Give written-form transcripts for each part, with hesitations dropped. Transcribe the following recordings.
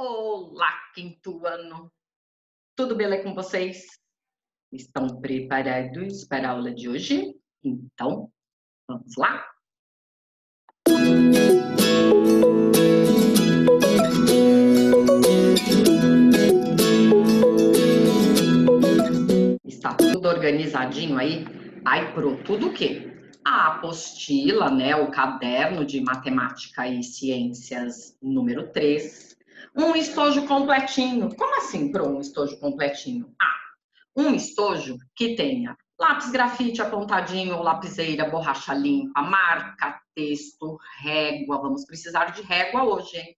Olá, quinto ano! Tudo beleza com vocês? Estão preparados para a aula de hoje? Então, vamos lá! Está tudo organizadinho aí? Ai, pro tudo o quê? A apostila, né? O caderno de matemática e ciências número 3. Um estojo completinho. Como assim, Pro, um estojo completinho? Ah, um estojo que tenha lápis, grafite, apontadinho, ou lapiseira, borracha limpa, marca, texto, régua. Vamos precisar de régua hoje, hein?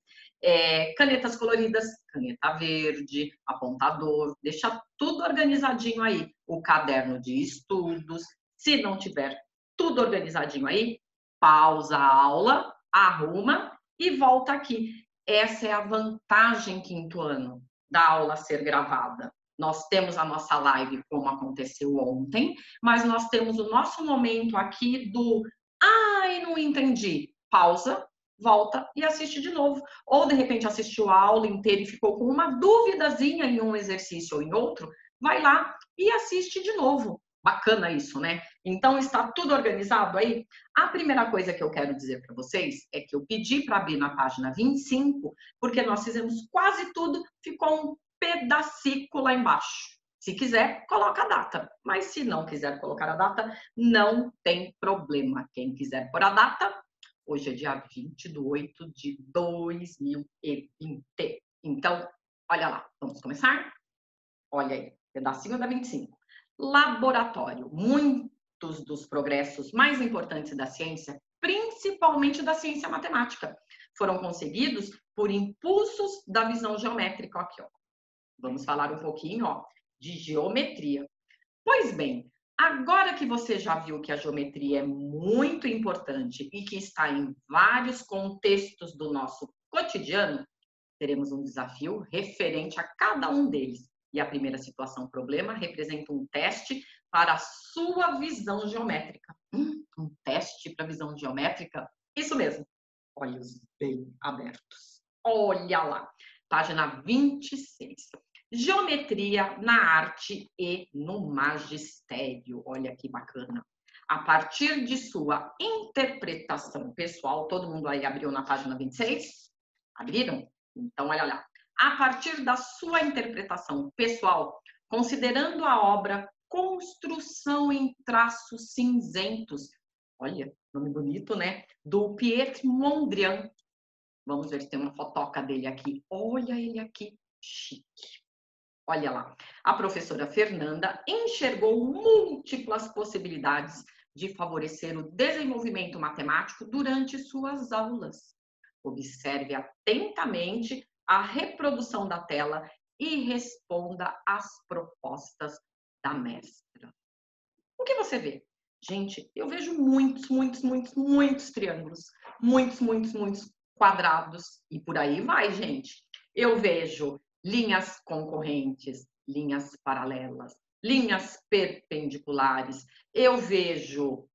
Canetas coloridas, caneta verde, apontador. Deixa tudo organizadinho aí. O caderno de estudos. Se não tiver tudo organizadinho aí, pausa a aula, arruma e volta aqui. Essa é a vantagem, quinto ano, da aula ser gravada. Nós temos a nossa live, como aconteceu ontem, mas nós temos o nosso momento aqui do "ai, não entendi", pausa, volta e assiste de novo. Ou, de repente, assistiu a aula inteira e ficou com uma duvidazinha em um exercício ou em outro, vai lá e assiste de novo. Bacana isso, né? Então, está tudo organizado aí? A primeira coisa que eu quero dizer para vocês é que eu pedi para abrir na página 25, porque nós fizemos quase tudo, ficou um pedacinho lá embaixo. Se quiser, coloca a data. Mas se não quiser colocar a data, não tem problema. Quem quiser pôr a data, hoje é dia 20/8/2020. Então, olha lá. Vamos começar? Olha aí, pedacinho da 25. Laboratório. Muitos dos progressos mais importantes da ciência, principalmente da ciência matemática, foram conseguidos por impulsos da visão geométrica. Aqui, ó. Vamos falar um pouquinho, ó, de geometria. Pois bem, agora que você já viu que a geometria é muito importante e que está em vários contextos do nosso cotidiano, teremos um desafio referente a cada um deles. E a primeira situação problema representa um teste para a sua visão geométrica. Um teste para visão geométrica? Isso mesmo. Olhos bem abertos. Olha lá. Página 26. Geometria na arte e no magistério. Olha que bacana. A partir de sua interpretação pessoal, todo mundo aí abriu na página 26? Abriram? Então, olha lá. A partir da sua interpretação pessoal, considerando a obra Construção em Traços Cinzentos. Olha, nome bonito, né? Do Piet Mondrian. Vamos ver se tem uma fotoca dele aqui. Olha ele aqui, chique. Olha lá. A professora Fernanda enxergou múltiplas possibilidades de favorecer o desenvolvimento matemático durante suas aulas. Observe atentamente a reprodução da tela e responda às propostas da mestra. O que você vê? Gente, eu vejo muitos triângulos, muitos quadrados e por aí vai, gente. Eu vejo linhas concorrentes, linhas paralelas, linhas perpendiculares. Eu vejo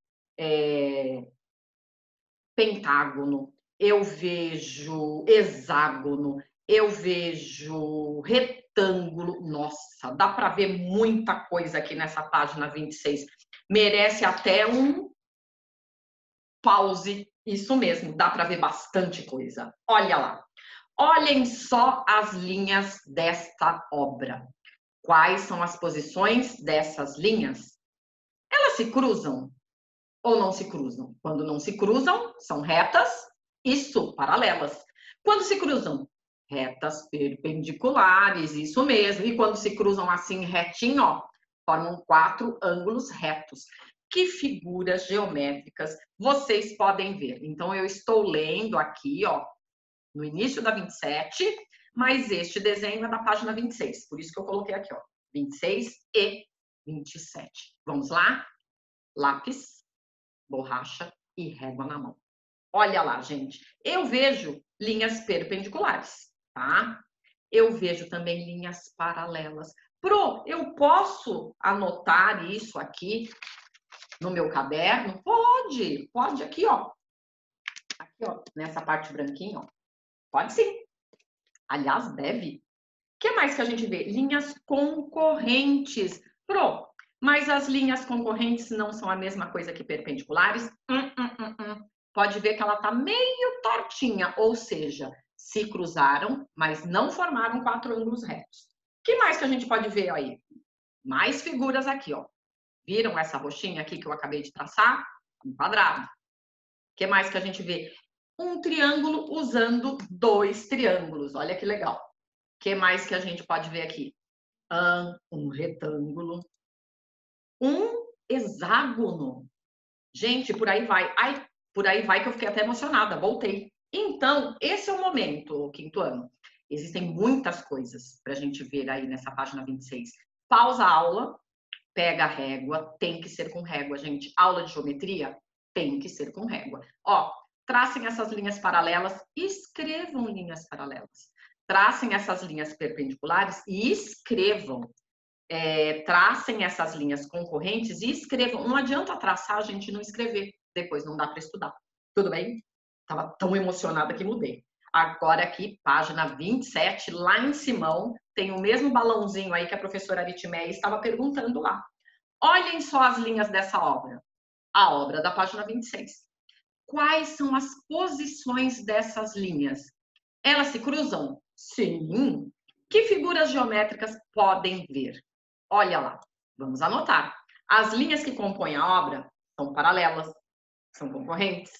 pentágono, eu vejo hexágono. Eu vejo retângulo. Nossa, dá para ver muita coisa aqui nessa página 26. Merece até um pause. Isso mesmo, dá para ver bastante coisa. Olha lá. Olhem só as linhas desta obra. Quais são as posições dessas linhas? Elas se cruzam ou não se cruzam? Quando não se cruzam, são retas. Isso, paralelas. Quando se cruzam? Retas perpendiculares, isso mesmo. E quando se cruzam assim retinho, ó, formam 4 ângulos retos. Que figuras geométricas vocês podem ver? Então, eu estou lendo aqui, ó, no início da 27, mas este desenho é da página 26. Por isso que eu coloquei aqui, ó, 26 e 27. Vamos lá? Lápis, borracha e régua na mão. Olha lá, gente. Eu vejo linhas perpendiculares. Tá? Eu vejo também linhas paralelas. Pro, eu posso anotar isso aqui no meu caderno? Pode, pode aqui, ó. Aqui, ó, nessa parte branquinha, ó. Pode sim. Aliás, deve. O que mais que a gente vê? Linhas concorrentes. Pro, mas as linhas concorrentes não são a mesma coisa que perpendiculares? Pode ver que ela está meio tortinha, ou seja, se cruzaram, mas não formaram quatro ângulos retos. O que mais que a gente pode ver aí? Mais figuras aqui, ó. Viram essa roxinha aqui que eu acabei de traçar? Um quadrado. O que mais que a gente vê? Um triângulo usando dois triângulos. Olha que legal. O que mais que a gente pode ver aqui? Um retângulo. Um hexágono. Gente, por aí vai. Ai, por aí vai que eu fiquei até emocionada, voltei. Então, esse é o momento, quinto ano. Existem muitas coisas para a gente ver aí nessa página 26. Pausa a aula, pega a régua, tem que ser com régua, gente. Aula de geometria tem que ser com régua. Ó, tracem essas linhas paralelas, escrevam linhas paralelas. Tracem essas linhas perpendiculares e escrevam. Tracem essas linhas concorrentes e escrevam. Não adianta traçar, a gente não escrever. Depois não dá para estudar. Tudo bem? Estava tão emocionada que mudei. Agora aqui, página 27, lá em Simão, tem o mesmo balãozinho aí que a professora Aritméia estava perguntando lá. Olhem só as linhas dessa obra. A obra da página 26. Quais são as posições dessas linhas? Elas se cruzam? Sim. Que figuras geométricas podem ver? Olha lá. Vamos anotar. As linhas que compõem a obra são paralelas. São concorrentes,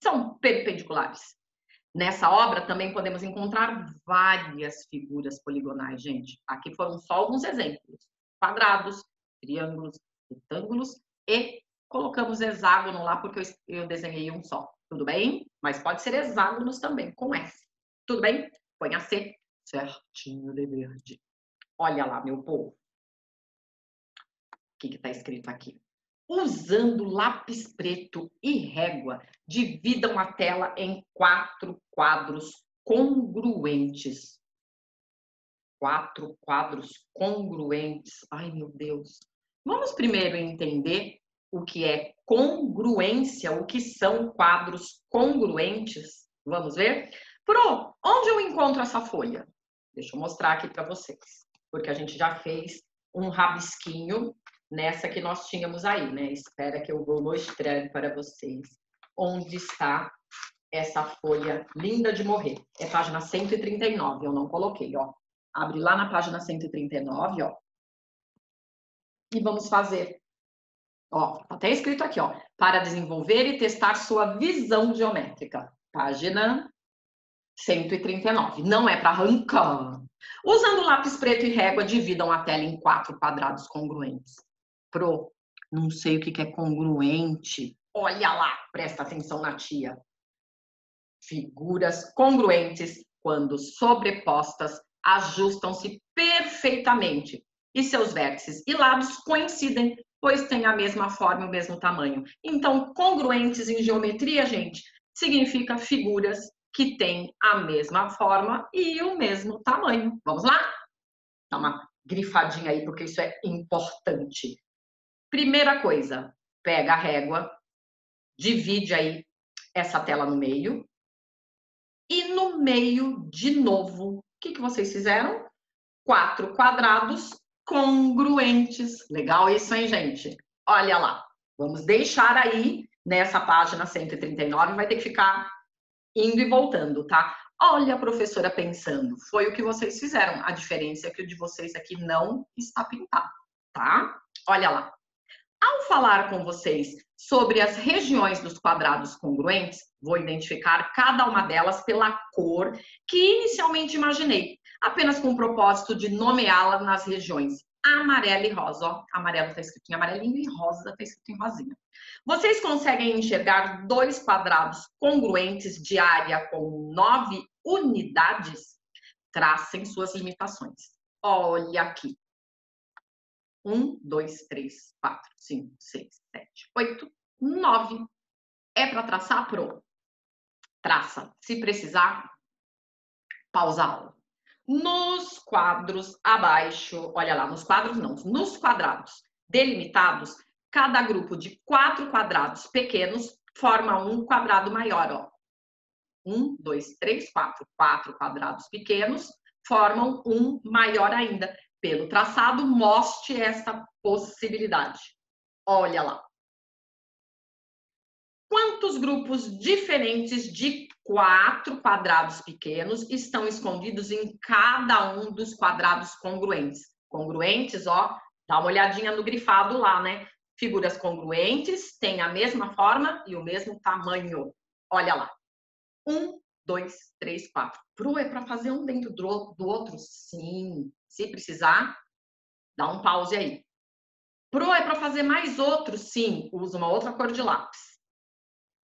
são perpendiculares. Nessa obra também podemos encontrar várias figuras poligonais, gente. Aqui foram só alguns exemplos. Quadrados, triângulos, retângulos e colocamos hexágono lá porque eu desenhei um só. Tudo bem? Mas pode ser hexágonos também, com S. Tudo bem? Põe a C certinho de verde. Olha lá, meu povo. O que está escrito aqui? Usando lápis preto e régua, dividam a tela em 4 quadros congruentes. 4 quadros congruentes. Ai, meu Deus. Vamos primeiro entender o que é congruência, o que são quadros congruentes. Vamos ver? Pro, onde eu encontro essa folha? Deixa eu mostrar aqui para vocês, porque a gente já fez um rabisquinho nessa que nós tínhamos aí, né? Espera que eu vou mostrar para vocês onde está essa folha linda de morrer. É página 139, eu não coloquei, ó. Abre lá na página 139, ó. E vamos fazer. Ó, tá até escrito aqui, ó. Para desenvolver e testar sua visão geométrica. Página 139. Não é para arrancar. Usando lápis preto e régua, dividam a tela em 4 quadrados congruentes. Pro, não sei o que é congruente. Olha lá, presta atenção na tia. Figuras congruentes, quando sobrepostas, ajustam-se perfeitamente. E seus vértices e lados coincidem, pois têm a mesma forma e o mesmo tamanho. Então, congruentes em geometria, gente, significa figuras que têm a mesma forma e o mesmo tamanho. Vamos lá? Dá uma grifadinha aí, porque isso é importante. Primeira coisa, pega a régua, divide aí essa tela no meio. E no meio, de novo, o que que vocês fizeram? 4 quadrados congruentes. Legal isso, hein, gente? Olha lá. Vamos deixar aí, nessa página 139, vai ter que ficar indo e voltando, tá? Olha a professora pensando. Foi o que vocês fizeram. A diferença é que o de vocês aqui não está pintado, tá? Olha lá. Ao falar com vocês sobre as regiões dos quadrados congruentes, vou identificar cada uma delas pela cor que inicialmente imaginei, apenas com o propósito de nomeá-la nas regiões amarelo e rosa. Ó, amarelo está escrito em amarelinho e rosa está escrito em rosinha. Vocês conseguem enxergar 2 quadrados congruentes de área com 9 unidades? Tracem suas limitações. Olha aqui. 1, 2, 3, 4, 5, 6, 7, 8, 9. É para traçar? Pro. Traça. Se precisar, pausa a aula. Nos quadros abaixo, olha lá, nos quadros não, nos quadrados delimitados, cada grupo de 4 quadrados pequenos forma um quadrado maior, ó. 1, 2, 3, 4. 4 quadrados pequenos formam um maior ainda. Pelo traçado, mostre esta possibilidade. Olha lá. Quantos grupos diferentes de 4 quadrados pequenos estão escondidos em cada um dos quadrados congruentes? Congruentes, ó, dá uma olhadinha no grifado lá, né? Figuras congruentes têm a mesma forma e o mesmo tamanho. Olha lá. 1, 2, 3, 4. Pru, é para fazer um dentro do outro? Sim. Se precisar, dá um pause aí. Pro é para fazer mais outro? Sim. Usa uma outra cor de lápis.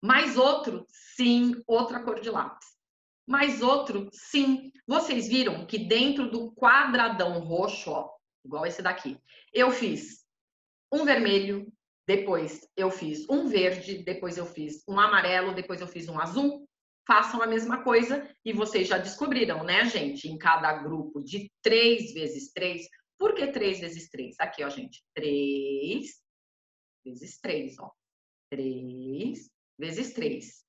Mais outro? Sim. Outra cor de lápis. Mais outro? Sim. Vocês viram que dentro do quadradão roxo, ó, igual esse daqui, eu fiz um vermelho, depois eu fiz um verde, depois eu fiz um amarelo, depois eu fiz um azul. Façam a mesma coisa e vocês já descobriram, né, gente? Em cada grupo de 3 vezes 3. Por que 3 vezes 3? Aqui, ó, gente. 3 vezes 3, ó. 3 vezes 3.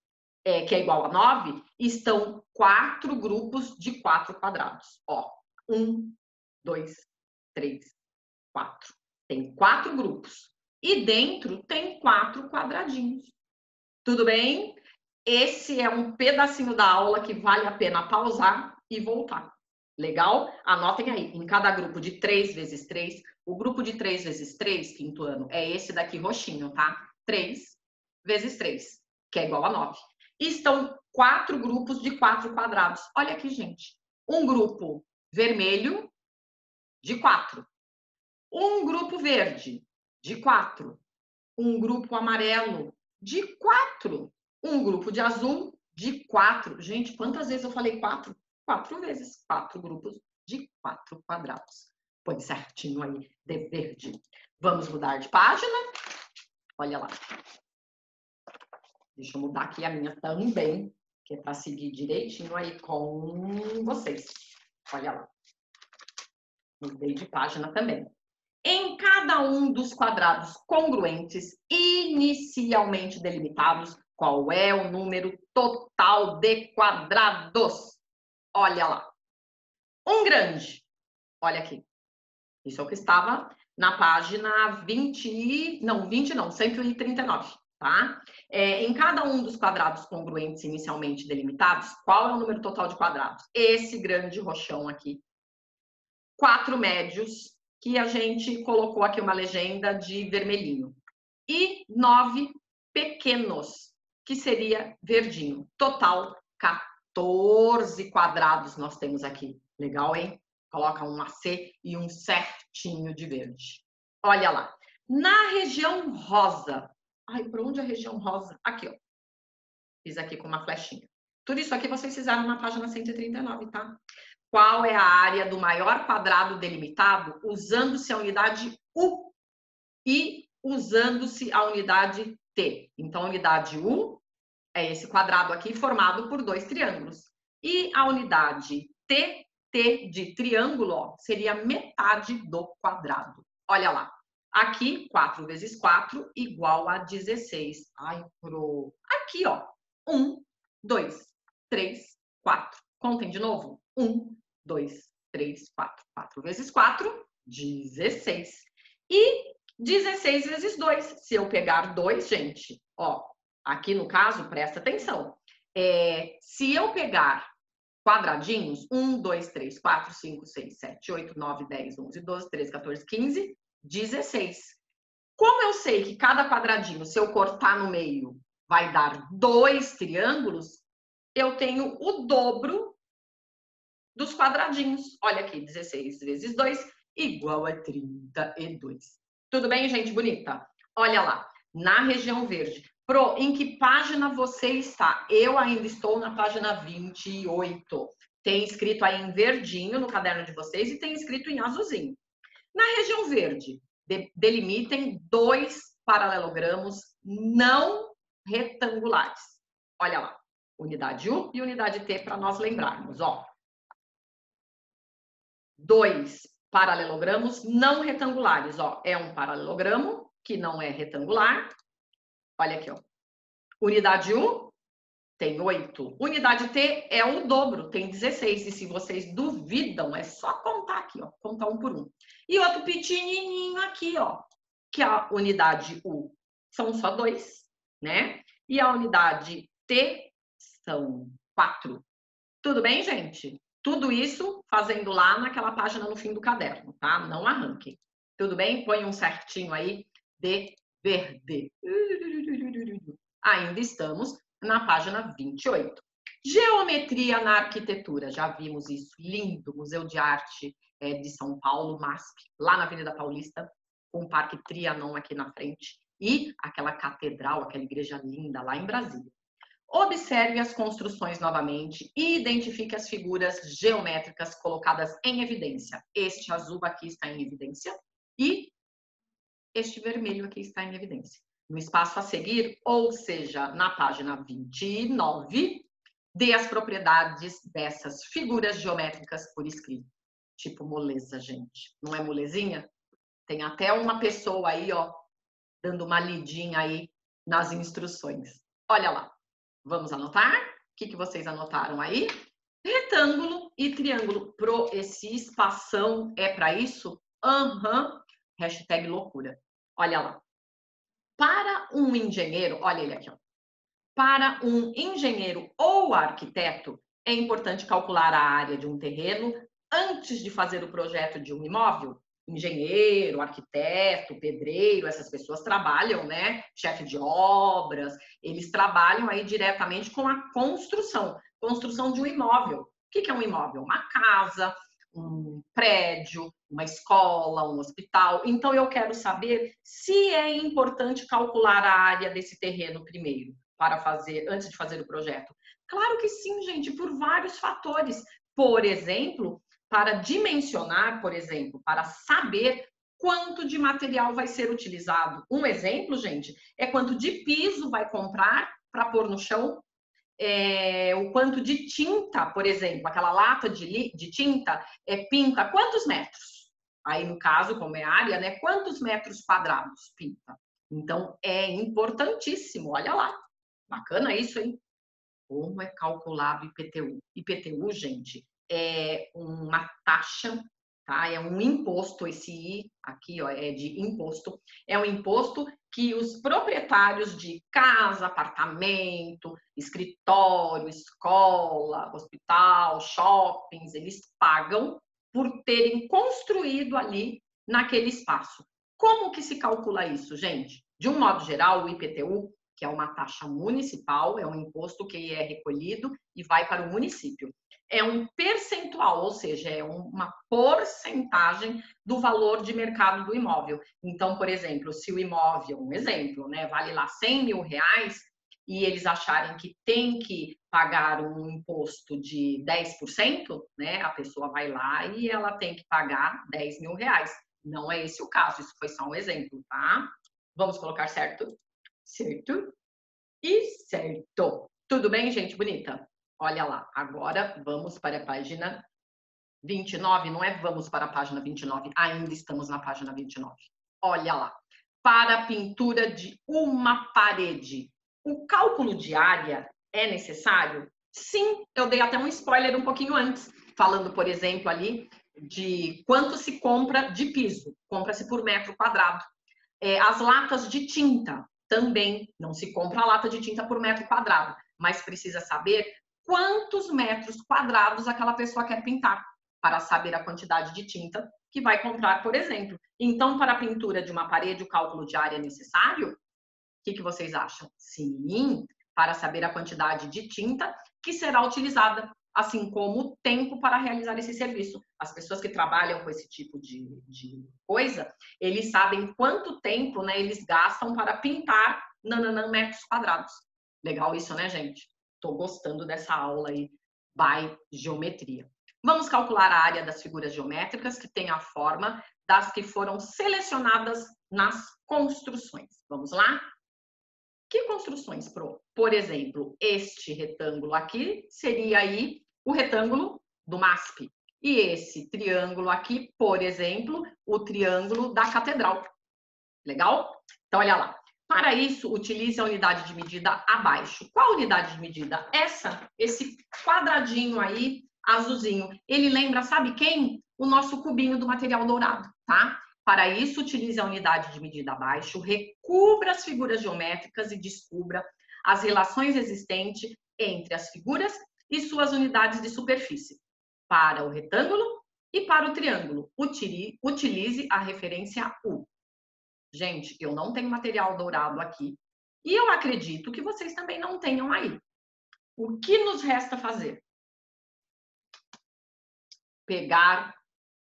É, que é igual a 9. Estão 4 grupos de 4 quadrados. Ó, 1, 2, 3, 4. Tem 4 grupos. E dentro tem 4 quadradinhos. Tudo bem? Esse é um pedacinho da aula que vale a pena pausar e voltar. Legal? Anotem aí. Em cada grupo de 3 vezes 3, o grupo de 3 vezes 3, quinto ano, é esse daqui roxinho, tá? 3 vezes 3, que é igual a 9. E estão 4 grupos de 4 quadrados. Olha aqui, gente. Um grupo vermelho de 4. Um grupo verde de 4. Um grupo amarelo de 4. Um grupo de azul de 4. Gente, quantas vezes eu falei 4? 4 vezes. 4 grupos de 4 quadrados. Põe certinho aí, de verde. Vamos mudar de página. Olha lá. Deixa eu mudar aqui a minha também, que é para seguir direitinho aí com vocês. Olha lá. Mudei de página também. Em cada um dos quadrados congruentes inicialmente delimitados, qual é o número total de quadrados? Olha lá. Um grande. Olha aqui. Isso é o que estava na página 139, tá? É, em cada um dos quadrados congruentes inicialmente delimitados, qual é o número total de quadrados? Esse grande roxão aqui. 4 médios, que a gente colocou aqui uma legenda de vermelhinho. E 9 pequenos, que seria verdinho. Total, 14 quadrados nós temos aqui. Legal, hein? Coloca um AC e um certinho de verde. Olha lá. Na região rosa. Ai, pra onde é a região rosa? Aqui, ó. Fiz aqui com uma flechinha. Tudo isso aqui vocês fizeram na página 139, tá? Qual é a área do maior quadrado delimitado usando-se a unidade U e usando-se a unidade T. Então, a unidade U é esse quadrado aqui formado por 2 triângulos. E a unidade T, T de triângulo, ó, seria metade do quadrado. Olha lá. Aqui, 4 vezes 4 igual a 16. Ai, pro... Aqui, ó. 1, 2, 3, 4. Contem de novo. 1, 2, 3, 4. 4 vezes 4, 16. E 16 vezes 2. Se eu pegar 2, gente, ó, aqui no caso, presta atenção. É, se eu pegar quadradinhos, 1, 2, 3, 4, 5, 6, 7, 8, 9, 10, 11, 12, 13, 14, 15, 16. Como eu sei que cada quadradinho, se eu cortar no meio, vai dar 2 triângulos, eu tenho o dobro dos quadradinhos. Olha aqui, 16 vezes 2 igual a 32. Tudo bem, gente bonita? Olha lá, na região verde. Pro, em que página você está? Eu ainda estou na página 28. Tem escrito aí em verdinho no caderno de vocês e tem escrito em azulzinho. Na região verde, delimitem 2 paralelogramos não retangulares. Olha lá, unidade U e unidade T para nós lembrarmos, ó. 2 paralelogramos não retangulares, ó. É um paralelogramo que não é retangular. Olha aqui, ó. Unidade U tem 8. Unidade T é o dobro, tem 16. E se vocês duvidam, é só contar aqui, ó. Contar um por um. E outro pequenininho aqui, ó. Que é a unidade U. São só 2, né? E a unidade T são 4. Tudo bem, gente? Tudo isso fazendo lá naquela página no fim do caderno, tá? Não arranquem. Tudo bem? Põe um certinho aí de verde. Ainda estamos na página 28. Geometria na arquitetura. Já vimos isso. Lindo. Museu de Arte de São Paulo, MASP. Lá na Avenida Paulista, com o Parque Trianon aqui na frente. E aquela catedral, aquela igreja linda lá em Brasília. Observe as construções novamente e identifique as figuras geométricas colocadas em evidência. Este azul aqui está em evidência e este vermelho aqui está em evidência. No espaço a seguir, ou seja, na página 29, dê as propriedades dessas figuras geométricas por escrito. Tipo moleza, gente. Não é molezinha? Tem até uma pessoa aí, ó, dando uma lidinha aí nas instruções. Olha lá. Vamos anotar? O que vocês anotaram aí? Retângulo e triângulo. Pro, esse espação é para isso? Aham. Hashtag loucura. Olha lá. Para um engenheiro, olha ele aqui, ó. Para um engenheiro ou arquiteto, é importante calcular a área de um terreno antes de fazer o projeto de um imóvel. Engenheiro, arquiteto, pedreiro, essas pessoas trabalham, né? Chefe de obras, eles trabalham aí diretamente com a construção. Construção de um imóvel. O que é um imóvel? Uma casa, um prédio, uma escola, um hospital. Então, eu quero saber se é importante calcular a área desse terreno primeiro, para fazer, antes de fazer o projeto. Claro que sim, gente, por vários fatores. Por exemplo, para dimensionar, por exemplo, para saber quanto de material vai ser utilizado. Um exemplo, gente, é quanto de piso vai comprar para pôr no chão, o quanto de tinta, por exemplo, aquela lata de tinta, pinta quantos metros? Aí, no caso, como é área, né? Quantos metros quadrados pinta? Então, é importantíssimo, olha lá. Bacana isso, hein? Como é calculado IPTU? IPTU, gente, é uma taxa, tá? É um imposto, esse I aqui, ó, é de imposto. É um imposto que os proprietários de casa, apartamento, escritório, escola, hospital, shoppings, eles pagam por terem construído ali naquele espaço. Como que se calcula isso, gente? De um modo geral, o IPTU, que é uma taxa municipal, é um imposto que é recolhido e vai para o município. É um percentual, ou seja, é uma porcentagem do valor de mercado do imóvel. Então, por exemplo, se o imóvel, um exemplo, né, vale lá 100 mil reais e eles acharem que tem que pagar um imposto de 10%, né, a pessoa vai lá e ela tem que pagar 10 mil reais. Não é esse o caso, isso foi só um exemplo, tá? Vamos colocar certo? Certo e certo. Tudo bem, gente bonita? Olha lá, agora vamos para a página 29, não é vamos para a página 29, ainda estamos na página 29. Olha lá, para a pintura de uma parede, o cálculo de área é necessário? Sim, eu dei até um spoiler um pouquinho antes, falando, por exemplo, ali de quanto se compra de piso, compra-se por metro quadrado. As latas de tinta também, não se compra a lata de tinta por metro quadrado, mas precisa saber quantos metros quadrados aquela pessoa quer pintar, para saber a quantidade de tinta que vai comprar, por exemplo. Então, para a pintura de uma parede, o cálculo de área é necessário? O que vocês acham? Sim, para saber a quantidade de tinta que será utilizada, assim como o tempo para realizar esse serviço. As pessoas que trabalham com esse tipo de coisa, eles sabem quanto tempo, né, eles gastam para pintar metros quadrados. Legal isso, né, gente? Estou gostando dessa aula aí, by geometria. Vamos calcular a área das figuras geométricas que tem a forma das que foram selecionadas nas construções. Vamos lá? Que construções, Pro? Por exemplo, este retângulo aqui seria aí o retângulo do MASP. E esse triângulo aqui, por exemplo, o triângulo da catedral. Legal? Então, olha lá. Para isso, utilize a unidade de medida abaixo. Qual unidade de medida? Essa, esse quadradinho aí, azulzinho. Ele lembra, sabe quem? O nosso cubinho do material dourado, tá? Para isso, utilize a unidade de medida abaixo, recubra as figuras geométricas e descubra as relações existentes entre as figuras e suas unidades de superfície. Para o retângulo e para o triângulo, utilize a referência U. Gente, eu não tenho material dourado aqui e eu acredito que vocês também não tenham aí. O que nos resta fazer? Pegar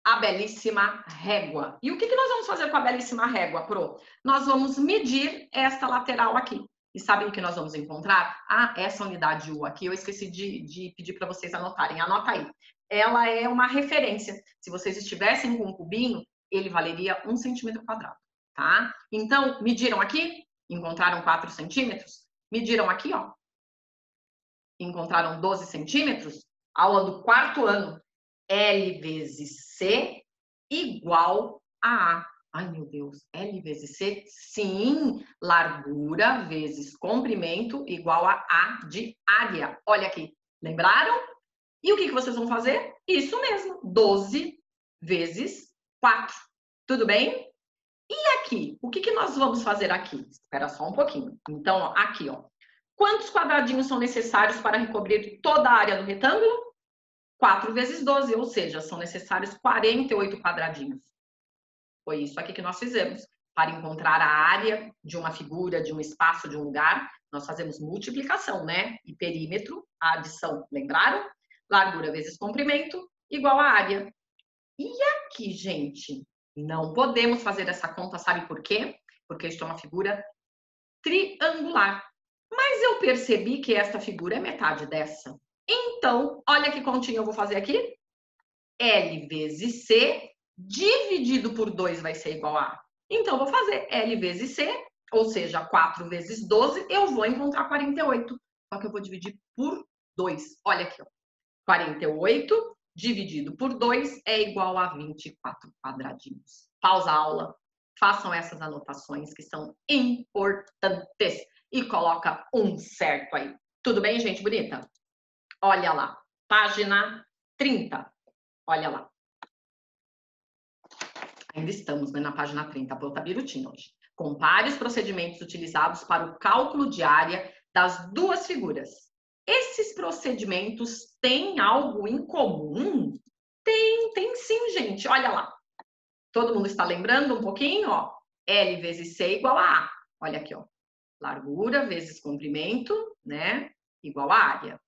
a belíssima régua. E o que nós vamos fazer com a belíssima régua, Pro? Nós vamos medir esta lateral aqui. E sabem o que nós vamos encontrar? Ah, essa unidade U aqui, eu esqueci de pedir para vocês anotarem. Anota aí. Ela é uma referência. Se vocês estivessem com um cubinho, ele valeria 1 cm². Tá? Então, mediram aqui, encontraram 4 centímetros, mediram aqui, ó, encontraram 12 centímetros, aula do 4º ano, L vezes C igual a A. Ai, meu Deus, L vezes C, sim, largura vezes comprimento igual a A de área. Olha aqui, lembraram? E o que vocês vão fazer? Isso mesmo, 12 vezes 4, tudo bem? E aqui, o que nós vamos fazer aqui? Espera só um pouquinho. Então, ó, aqui, ó. Quantos quadradinhos são necessários para recobrir toda a área do retângulo? 4 vezes 12, ou seja, são necessários 48 quadradinhos. Foi isso aqui que nós fizemos. Para encontrar a área de uma figura, de um espaço, de um lugar, nós fazemos multiplicação, né? E perímetro, a adição, lembraram? Largura vezes comprimento, igual a área. E aqui, gente... Não podemos fazer essa conta, sabe por quê? Porque isto é uma figura triangular. Mas eu percebi que esta figura é metade dessa. Então, olha que continha eu vou fazer aqui. L vezes C dividido por 2 vai ser igual a A. Então, eu vou fazer L vezes C, ou seja, 4 vezes 12, eu vou encontrar 48. Só que eu vou dividir por 2. Olha aqui, ó. 48... dividido por 2 é igual a 24 quadradinhos. Pausa a aula, façam essas anotações que são importantes e coloca um certo aí. Tudo bem, gente bonita? Olha lá, página 30. Olha lá. Ainda estamos, né, na página 30, Planta Birutinha hoje. Compare os procedimentos utilizados para o cálculo de área das duas figuras. Esses procedimentos têm algo em comum? Tem sim, gente. Olha lá. Todo mundo está lembrando um pouquinho, ó. L vezes C igual a A. Olha aqui, ó. Largura vezes comprimento, né? Igual a área.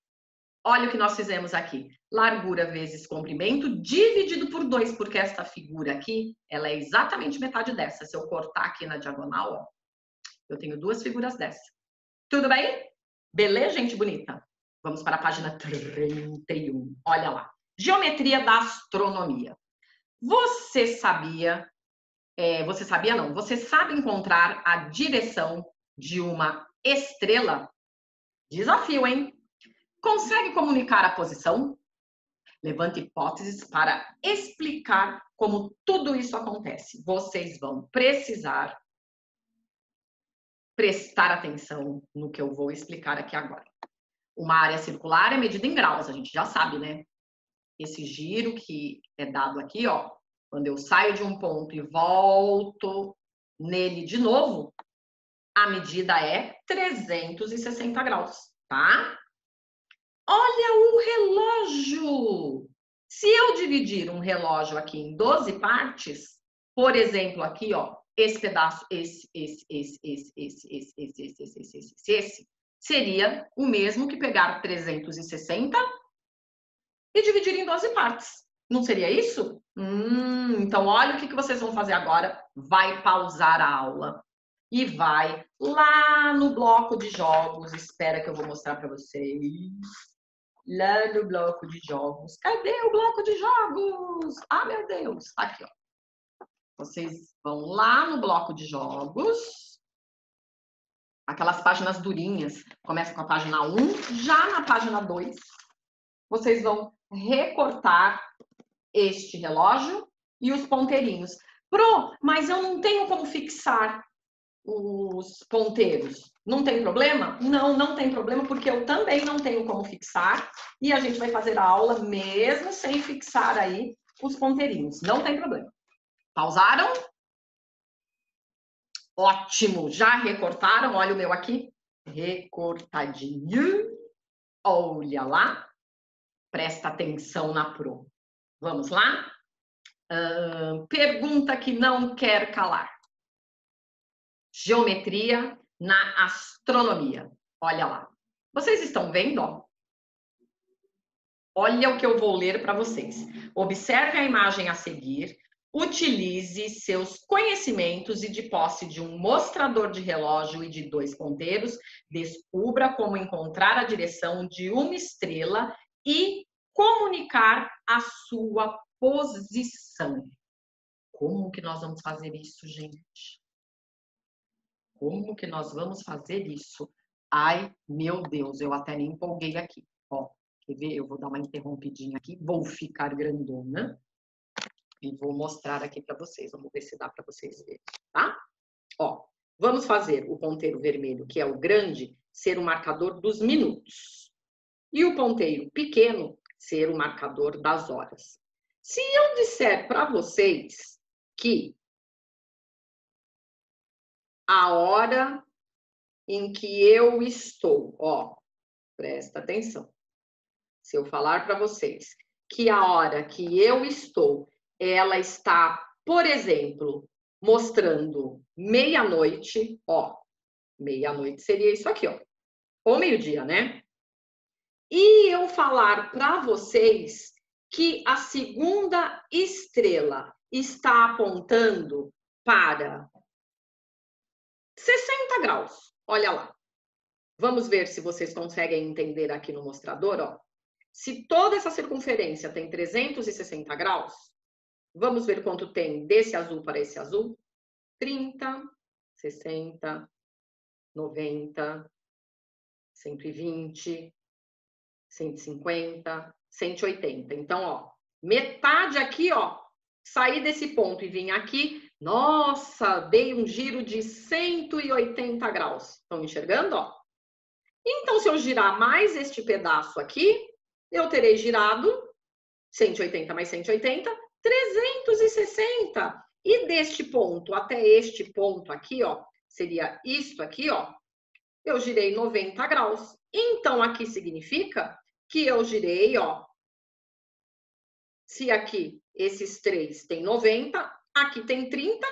Olha o que nós fizemos aqui. Largura vezes comprimento dividido por 2, porque esta figura aqui, ela é exatamente metade dessa. Se eu cortar aqui na diagonal, ó, eu tenho 2 figuras dessa. Tudo bem? Beleza, gente bonita? Vamos para a página 31. Olha lá. Geometria da astronomia. Você sabe encontrar a direção de uma estrela? Desafio, hein? Consegue comunicar a posição? Levanta hipóteses para explicar como tudo isso acontece. Vocês vão precisar prestar atenção no que eu vou explicar aqui agora. Uma área circular é medida em graus, a gente já sabe, né? Esse giro que é dado aqui, ó, quando eu saio de um ponto e volto nele de novo, a medida é 360 graus, tá? Olha o relógio! Se eu dividir um relógio aqui em 12 partes, por exemplo, aqui, ó, esse pedaço, esse, seria o mesmo que pegar 360 e dividir em 12 partes. Não seria isso? Então, olha o que vocês vão fazer agora. Vai pausar a aula e vai lá no bloco de jogos. Espera que eu vou mostrar para vocês. Lá no bloco de jogos. Cadê o bloco de jogos? Ah, meu Deus. Aqui, ó. Vocês vão lá no bloco de jogos, aquelas páginas durinhas, começa com a página 1, já na página 2, vocês vão recortar este relógio e os ponteirinhos. Pro, mas eu não tenho como fixar. os ponteiros. Não tem problema? Não, não tem problema, porque eu também não tenho como fixar e a gente vai fazer a aula mesmo sem fixar aí os ponteirinhos. Não tem problema. Pausaram? Ótimo! Já recortaram? Olha o meu aqui. Recortadinho. Olha lá. Presta atenção na pro. Vamos lá? Pergunta que não quer calar. Geometria na astronomia. Olha lá. Vocês estão vendo? Ó? Olha o que eu vou ler para vocês. Observe a imagem a seguir. Utilize seus conhecimentos e de posse de um mostrador de relógio e de 2 ponteiros, descubra como encontrar a direção de uma estrela e comunicar a sua posição. Como que nós vamos fazer isso, gente? Como que nós vamos fazer isso? Ai, meu Deus, eu até me empolguei aqui. Ó, quer ver? Eu vou dar uma interrompidinha aqui, vou ficar grandona. E vou mostrar aqui para vocês, vamos ver se dá para vocês verem, tá? Ó, vamos fazer o ponteiro vermelho, que é o grande, ser o marcador dos minutos. E o ponteiro pequeno, ser o marcador das horas. Se eu disser para vocês que a hora em que eu estou, ó, presta atenção. Se eu falar para vocês que a hora que eu estou... Ela está, por exemplo, mostrando meia-noite, ó. Meia-noite seria isso aqui, ó. Ou meio-dia, né? E eu falar para vocês que a segunda estrela está apontando para 60 graus. Olha lá. Vamos ver se vocês conseguem entender aqui no mostrador, ó. Se toda essa circunferência tem 360 graus, vamos ver quanto tem desse azul para esse azul. 30, 60, 90, 120, 150, 180. Então, ó, metade aqui, ó, saí desse ponto e vim aqui. Nossa, dei um giro de 180 graus. Estão enxergando, ó? Então, se eu girar mais este pedaço aqui, eu terei girado 180 mais 180. 360. E deste ponto até este ponto aqui, ó, seria isto aqui, ó. Eu girei 90 graus. Então, aqui significa que eu girei, ó. Se aqui esses 3 tem 90, aqui tem 30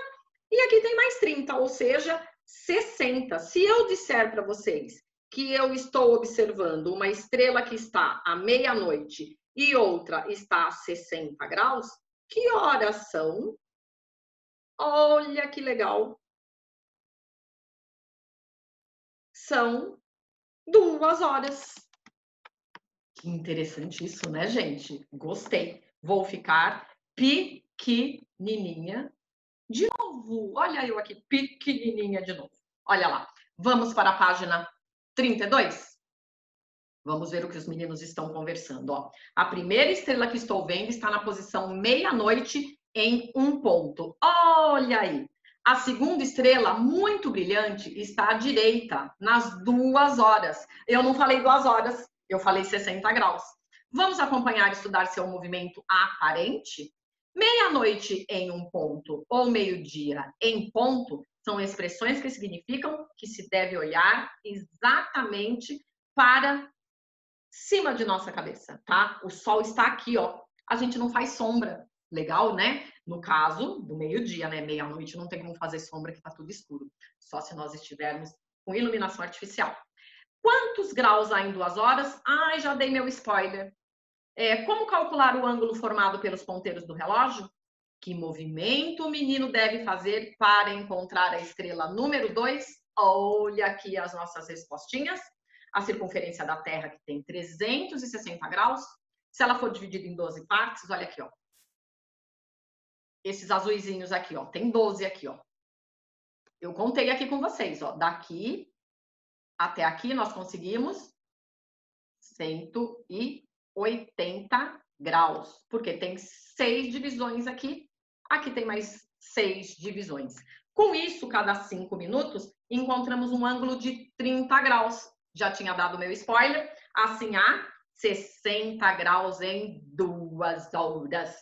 e aqui tem mais 30, ou seja, 60. Se eu disser para vocês que eu estou observando uma estrela que está à meia-noite e outra está a 60 graus, que horas são? Olha que legal. São 2 horas. Que interessante isso, né, gente? Gostei. Vou ficar pequenininha de novo. Olha eu aqui, pequenininha de novo. Olha lá. Vamos para a página 32. Vamos ver o que os meninos estão conversando, ó. A primeira estrela que estou vendo está na posição meia-noite em um ponto. Olha aí! A segunda estrela, muito brilhante, está à direita, nas 2 horas. Eu não falei 2 horas, eu falei 60 graus. Vamos acompanhar e estudar seu movimento aparente? Meia-noite em um ponto ou meio-dia em ponto são expressões que significam que se deve olhar exatamente para cima de nossa cabeça, tá? O sol está aqui, ó. A gente não faz sombra. Legal, né? No caso do meio-dia, né? Meia-noite não tem como fazer sombra que tá tudo escuro. Só se nós estivermos com iluminação artificial. Quantos graus há em 2 horas? Ai, já dei meu spoiler. Como calcular o ângulo formado pelos ponteiros do relógio? Que movimento o menino deve fazer para encontrar a estrela número 2? Olha aqui as nossas respostinhas. A circunferência da Terra, que tem 360 graus, se ela for dividida em 12 partes, olha aqui, ó. Esses azuizinhos aqui, ó, tem 12 aqui, ó. Eu contei aqui com vocês, ó, daqui até aqui nós conseguimos 180 graus, porque tem 6 divisões aqui, aqui tem mais 6 divisões. Com isso, cada 5 minutos, encontramos um ângulo de 30 graus. Já tinha dado meu spoiler. Assim há 60 graus em 2 horas.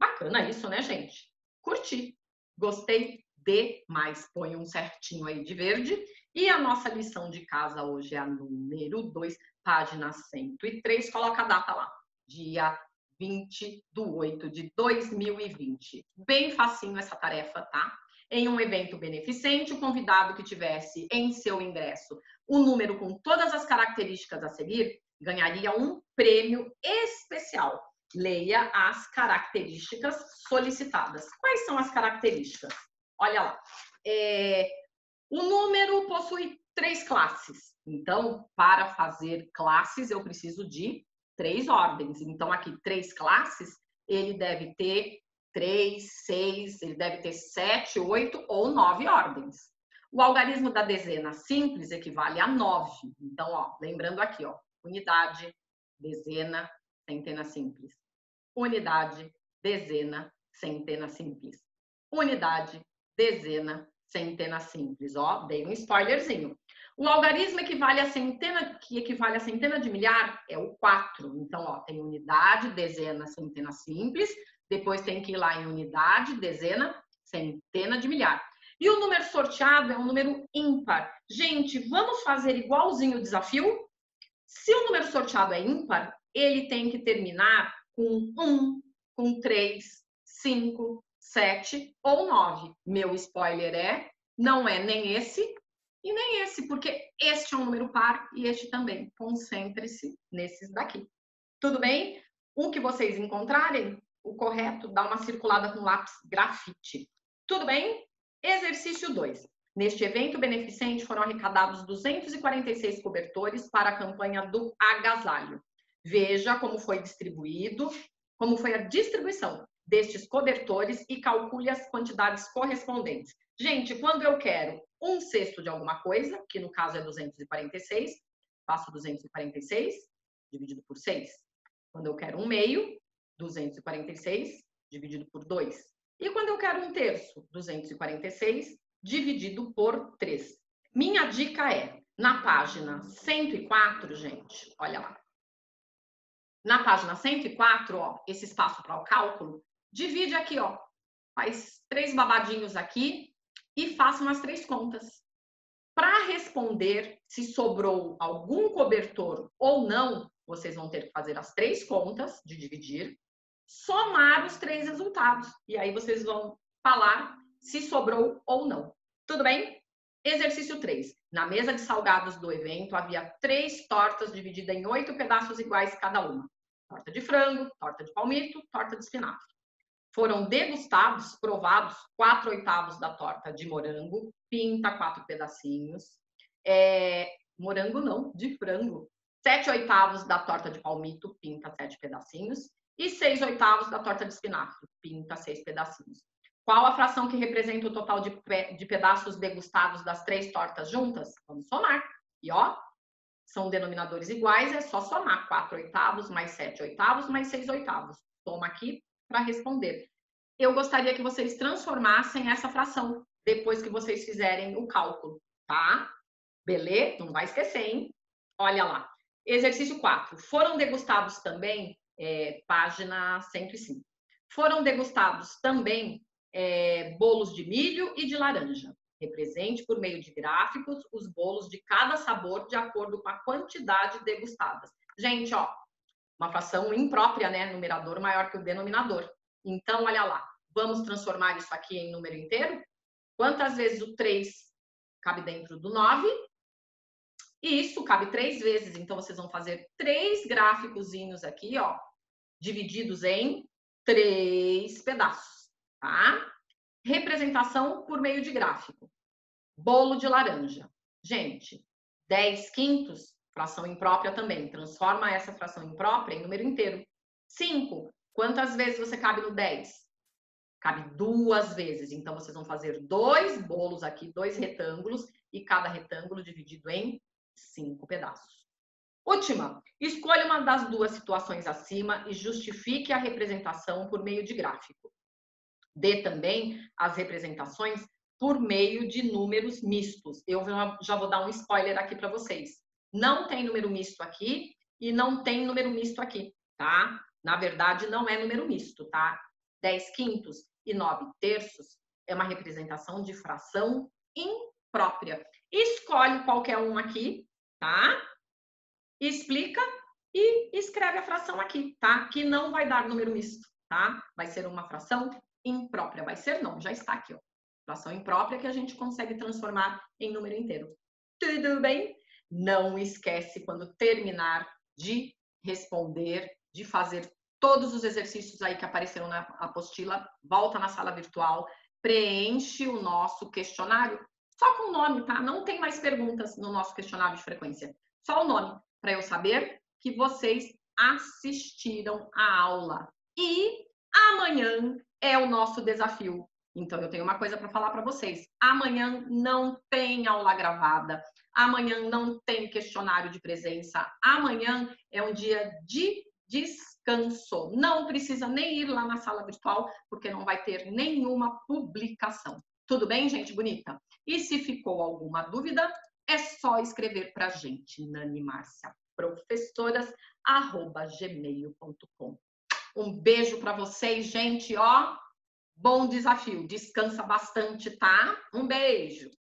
Bacana isso, né, gente? Curti. Gostei demais. Põe um certinho aí de verde. E a nossa lição de casa hoje é a número 2, página 103. Coloca a data lá. Dia 20/8/2020. Bem facinho essa tarefa, tá? Em um evento beneficente, o convidado que tivesse em seu ingresso um número com todas as características a seguir ganharia um prêmio especial. Leia as características solicitadas. Quais são as características? Olha lá. O número possui 3 classes. Então, para fazer classes, eu preciso de 3 ordens. Então, aqui, 3 classes, ele deve ter 7, 8 ou 9 ordens. O algarismo da dezena simples equivale a 9. Então, ó, lembrando aqui, ó, unidade, dezena, centena simples. Unidade, dezena, centena simples. Unidade, dezena, centena simples. Ó, dei um spoilerzinho. O algarismo equivale a centena, que equivale a centena de milhar, é o 4. Então, ó, tem unidade, dezena, centena simples. Depois tem que ir lá em unidade, dezena, centena de milhar. E o número sorteado é um número ímpar. Gente, vamos fazer igualzinho o desafio? Se o número sorteado é ímpar, ele tem que terminar com 1, com 3, 5, 7 ou 9. Meu spoiler é, não é nem esse e nem esse, porque este é um número par e este também. Concentre-se nesses daqui. Tudo bem? O que vocês encontrarem, o correto, dá uma circulada com lápis grafite. Tudo bem? Exercício 2. Neste evento beneficente foram arrecadados 246 cobertores para a campanha do agasalho. Veja como foi distribuído, como foi a distribuição destes cobertores e calcule as quantidades correspondentes. Gente, quando eu quero 1/6 de alguma coisa, que no caso é 246, faço 246 dividido por 6. Quando eu quero 1/2, 246 dividido por 2. E quando eu quero 1/3, 246 dividido por 3. Minha dica é, na página 104, gente, olha lá. Na página 104, ó, esse espaço para o cálculo, divide aqui, ó. Faz 3 babadinhos aqui e façam as 3 contas. Para responder se sobrou algum cobertor ou não, vocês vão ter que fazer as 3 contas de dividir, somar os 3 resultados. E aí vocês vão falar se sobrou ou não. Tudo bem? Exercício 3. Na mesa de salgados do evento havia 3 tortas divididas em 8 pedaços iguais cada uma. Torta de frango, torta de palmito, torta de espinafre. Foram degustados, provados, 4/8 da torta de morango, pinta 4 pedacinhos. Morango não, de frango. 7/8 da torta de palmito, pinta 7 pedacinhos. E 6/8 da torta de espinafre, pinta 6 pedacinhos. Qual a fração que representa o total de pedaços degustados das 3 tortas juntas? Vamos somar. E ó, são denominadores iguais, é só somar. 4/8 mais 7/8 mais 6/8. Toma aqui para responder. Eu gostaria que vocês transformassem essa fração depois que vocês fizerem o cálculo, tá? Beleza? Não vai esquecer, hein? Olha lá. Exercício 4. Foram degustados também... página 105. Foram degustados também bolos de milho e de laranja. Represente por meio de gráficos os bolos de cada sabor de acordo com a quantidade degustadas. Gente, ó, uma fração imprópria, né? Numerador maior que o denominador. Então, olha lá. Vamos transformar isso aqui em número inteiro? Quantas vezes o 3 cabe dentro do 9? E isso cabe 3 vezes. Então, vocês vão fazer 3 gráficozinhos aqui, ó, divididos em 3 pedaços, tá? Representação por meio de gráfico. Bolo de laranja. Gente, 10/5, fração imprópria também. Transforma essa fração imprópria em número inteiro. 5. Quantas vezes você cabe no 10? Cabe 2 vezes. Então, vocês vão fazer 2 bolos aqui, 2 retângulos, e cada retângulo dividido em 5 pedaços. Última, escolha uma das 2 situações acima e justifique a representação por meio de gráfico. Dê também as representações por meio de números mistos. Eu já vou dar um spoiler aqui para vocês. Não tem número misto aqui e não tem número misto aqui, tá? Na verdade, não é número misto, tá? 10/5 e 9/3 é uma representação de fração imprópria. Escolhe qualquer um aqui, tá? Explica e escreve a fração aqui, tá? Que não vai dar número misto, tá? Vai ser uma fração imprópria. Vai ser não, já está aqui, ó. Fração imprópria que a gente consegue transformar em número inteiro. Tudo bem? Não esquece, quando terminar de responder, de fazer todos os exercícios aí que apareceram na apostila, volta na sala virtual, preenche o nosso questionário, só com o nome, tá? Não tem mais perguntas no nosso questionário de frequência. Só o nome, para eu saber que vocês assistiram a aula. E amanhã é o nosso desafio. Então, eu tenho uma coisa para falar para vocês. Amanhã não tem aula gravada. Amanhã não tem questionário de presença. Amanhã é um dia de descanso. Não precisa nem ir lá na sala virtual, porque não vai ter nenhuma publicação. Tudo bem, gente bonita? E se ficou alguma dúvida, é só escrever para a gente, nanimarciaprofessoras@gmail.com. Um beijo para vocês, gente, ó. Bom desafio. Descansa bastante, tá? Um beijo.